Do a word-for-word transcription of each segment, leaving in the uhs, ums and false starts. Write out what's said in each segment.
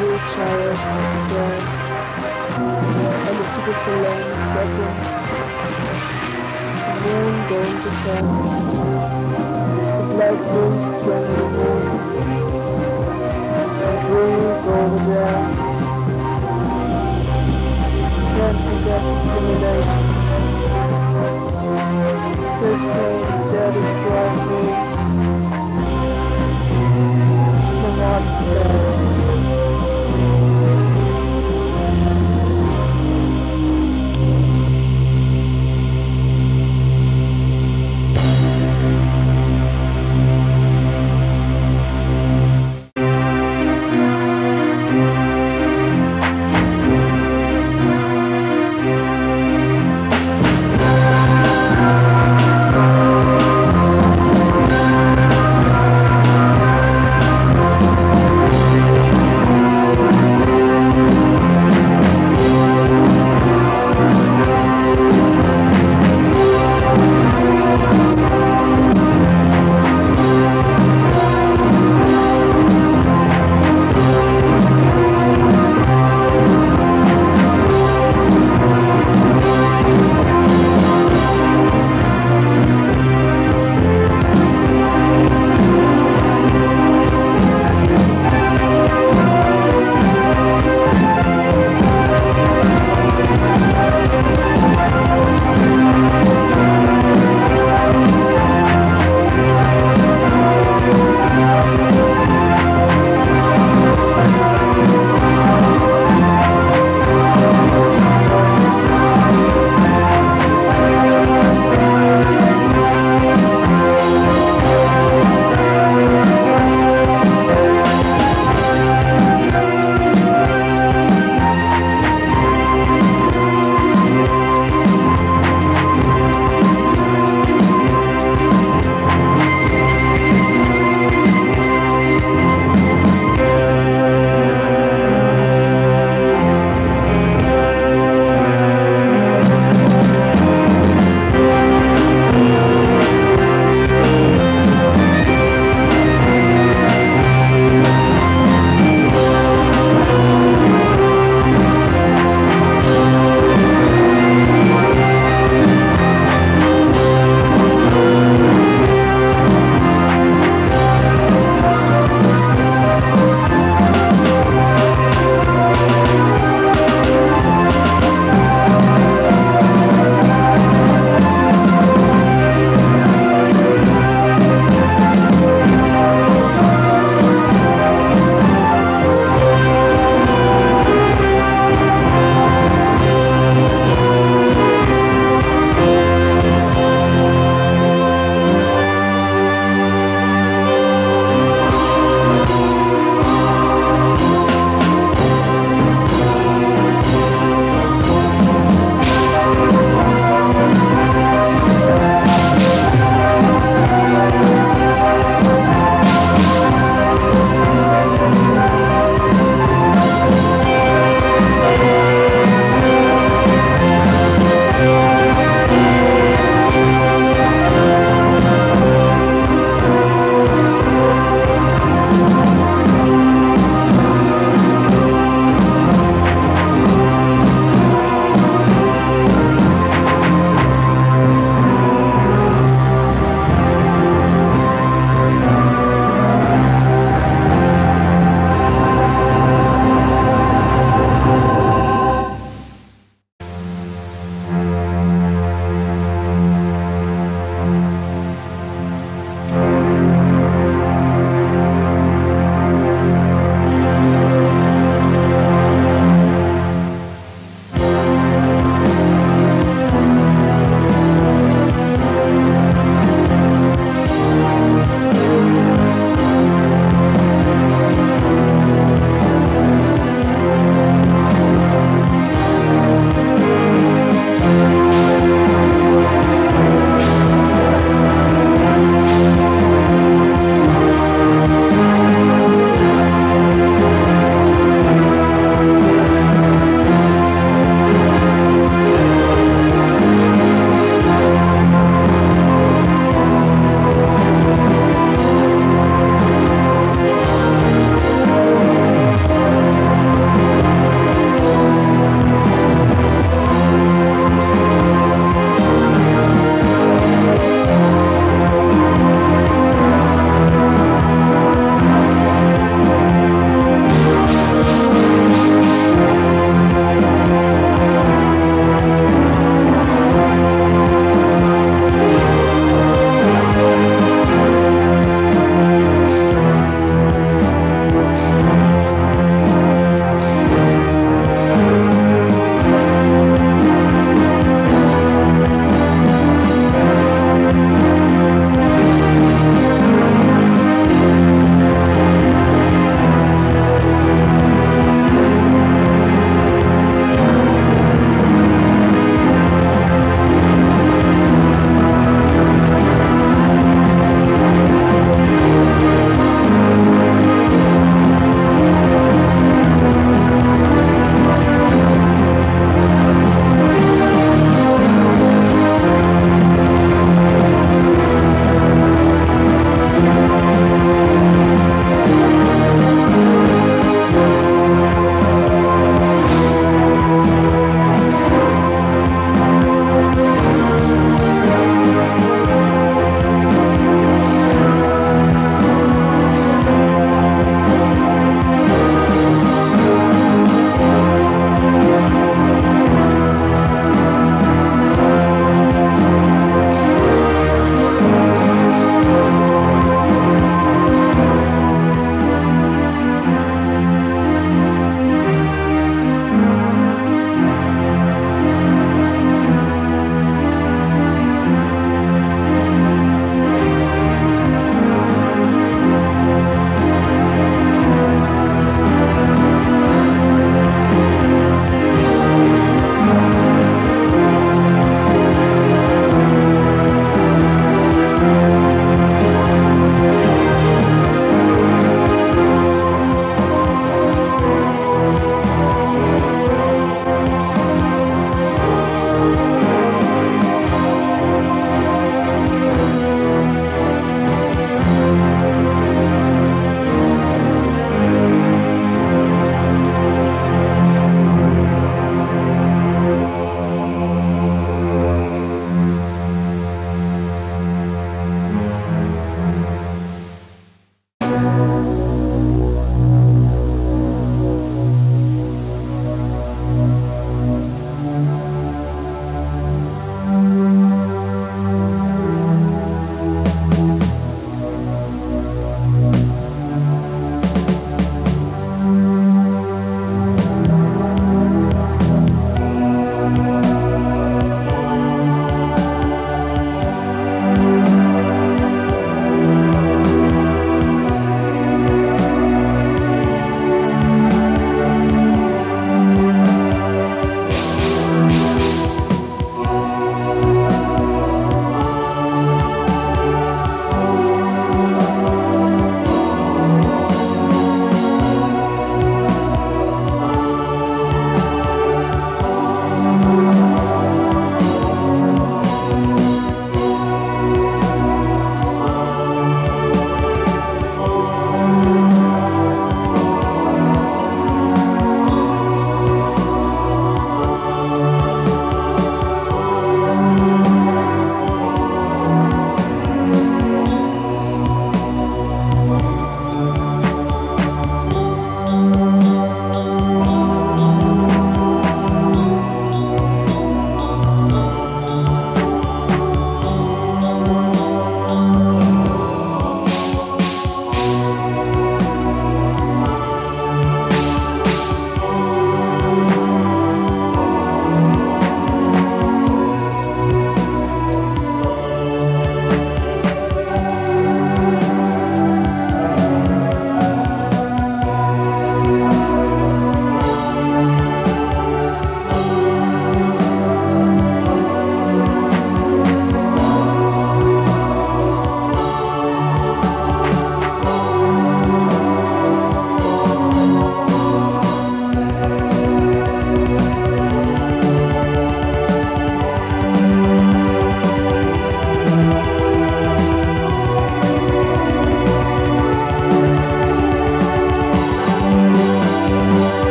little child crying, I looked at it for a long second. Moon going to fall. The black moon struck the moon. I drove over there. Can't forget the simulation. This pain that destroyed me. Thank you.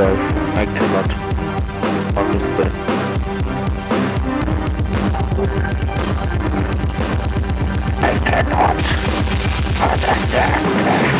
below, I cannot understand. I cannot understand.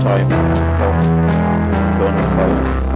Time of fun fights.